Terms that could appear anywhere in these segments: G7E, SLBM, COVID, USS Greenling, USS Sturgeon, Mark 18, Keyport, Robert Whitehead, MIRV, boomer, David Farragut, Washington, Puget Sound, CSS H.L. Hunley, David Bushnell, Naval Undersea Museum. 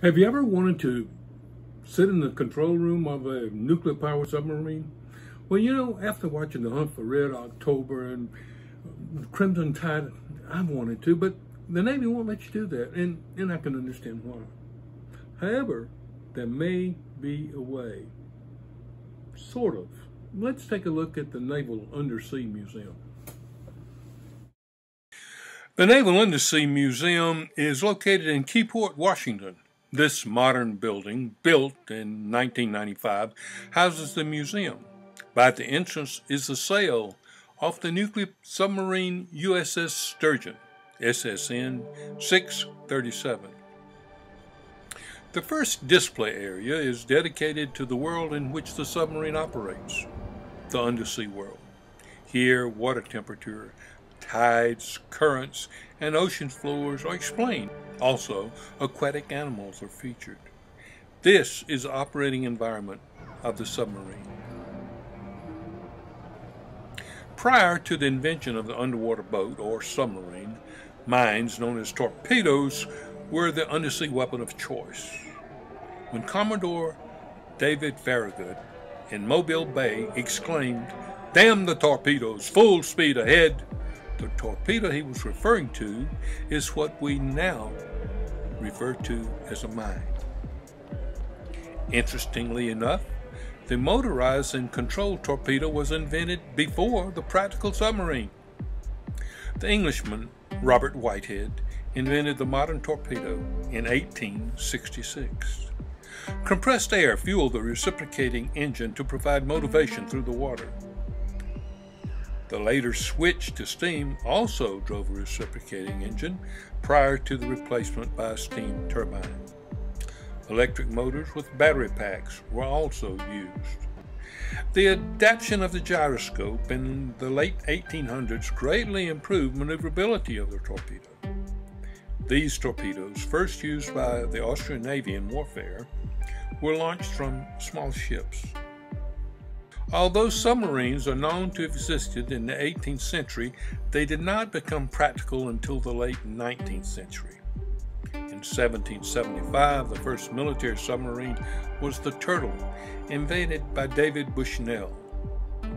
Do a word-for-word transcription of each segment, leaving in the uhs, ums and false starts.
Have you ever wanted to sit in the control room of a nuclear-powered submarine? Well, you know, after watching The Hunt for Red October and Crimson Tide, I wanted to, but the Navy won't let you do that, and, and I can understand why. However, there may be a way. Sort of. Let's take a look at the Naval Undersea Museum. The Naval Undersea Museum is located in Keyport, Washington. This modern building, built in nineteen ninety-five, houses the museum. By the entrance is the sail off the nuclear submarine U S S Sturgeon, S S N six thirty-seven. The first display area is dedicated to the world in which the submarine operates, the undersea world. Here, water temperature, tides, currents, and ocean floors are explained. Also, aquatic animals are featured. This is the operating environment of the submarine. Prior to the invention of the underwater boat or submarine, mines known as torpedoes were the undersea weapon of choice. When Commodore David Farragut in Mobile Bay exclaimed, "Damn the torpedoes, full speed ahead," the torpedo he was referring to is what we now refer to as a mine. Interestingly enough, the motorized and controlled torpedo was invented before the practical submarine. The Englishman Robert Whitehead invented the modern torpedo in eighteen sixty-six. Compressed air fueled the reciprocating engine to provide motivation through the water. The later switch to steam also drove a reciprocating engine prior to the replacement by a steam turbine. Electric motors with battery packs were also used. The adaptation of the gyroscope in the late eighteen hundreds greatly improved maneuverability of the torpedo. These torpedoes, first used by the Austrian Navy in warfare, were launched from small ships. Although submarines are known to have existed in the eighteenth century, they did not become practical until the late nineteenth century. In seventeen seventy-five, the first military submarine was the Turtle, invented by David Bushnell.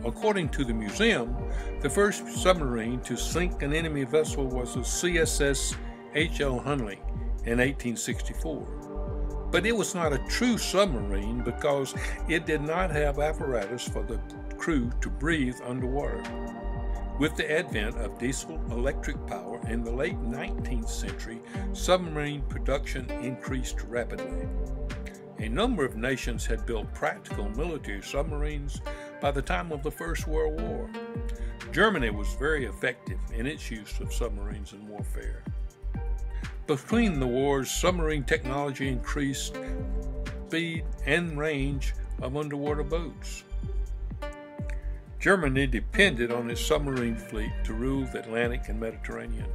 According to the museum, the first submarine to sink an enemy vessel was the C S S H L Hunley in eighteen sixty-four. But it was not a true submarine because it did not have apparatus for the crew to breathe underwater. With the advent of diesel electric power in the late nineteenth century, submarine production increased rapidly. A number of nations had built practical military submarines by the time of the First World War. Germany was very effective in its use of submarines in warfare. Between the wars, submarine technology increased speed and range of underwater boats. Germany depended on its submarine fleet to rule the Atlantic and Mediterranean.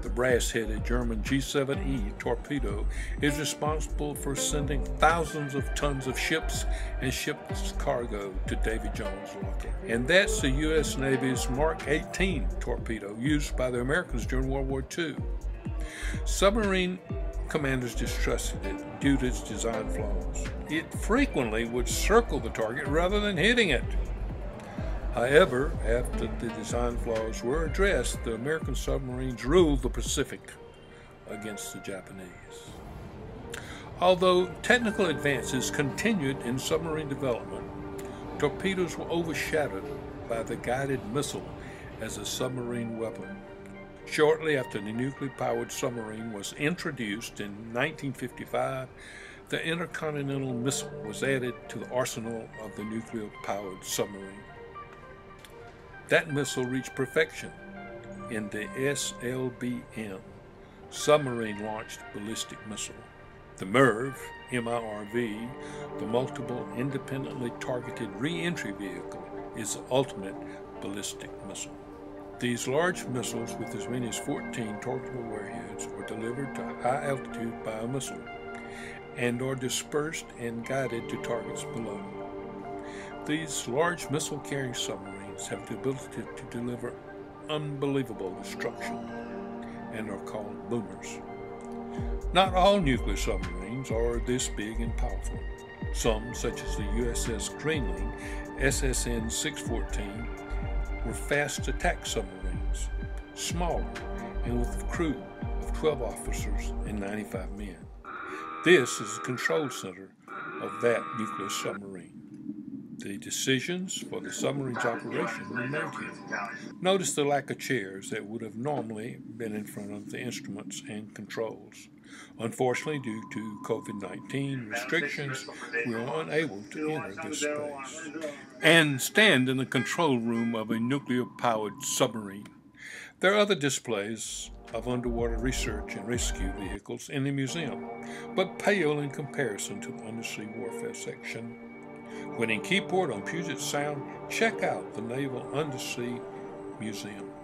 The brass-headed German G seven E torpedo is responsible for sending thousands of tons of ships and ship's cargo to Davy Jones Locker. And that's the U S Navy's Mark eighteen torpedo used by the Americans during World War Two. Submarine commanders distrusted it due to its design flaws. It frequently would circle the target rather than hitting it. However, after the design flaws were addressed, the American submarines ruled the Pacific against the Japanese. Although technical advances continued in submarine development, torpedoes were overshadowed by the guided missile as a submarine weapon. Shortly after the nuclear-powered submarine was introduced in nineteen fifty-five, the intercontinental missile was added to the arsenal of the nuclear-powered submarine. That missile reached perfection in the S L B M, submarine-launched ballistic missile. The MIRV, M I R V, the multiple independently targeted re-entry vehicle, is the ultimate ballistic missile. These large missiles with as many as fourteen torpedo warheads are delivered to high altitude by a missile and are dispersed and guided to targets below. These large missile carrying submarines have the ability to deliver unbelievable destruction and are called boomers. Not all nuclear submarines vessels are this big and powerful. Some, such as the U S S Greenling, S S N six fourteen, were fast attack submarines, smaller and with a crew of twelve officers and ninety-five men. This is the control center of that nuclear submarine. The decisions for the submarine's operation were made here. Notice the lack of chairs that would have normally been in front of the instruments and controls. Unfortunately, due to COVID nineteen restrictions, we are unable to enter this space and stand in the control room of a nuclear-powered submarine. There are other displays of underwater research and rescue vehicles in the museum, but pale in comparison to the undersea warfare section. When in Keyport on Puget Sound, check out the Naval Undersea Museum.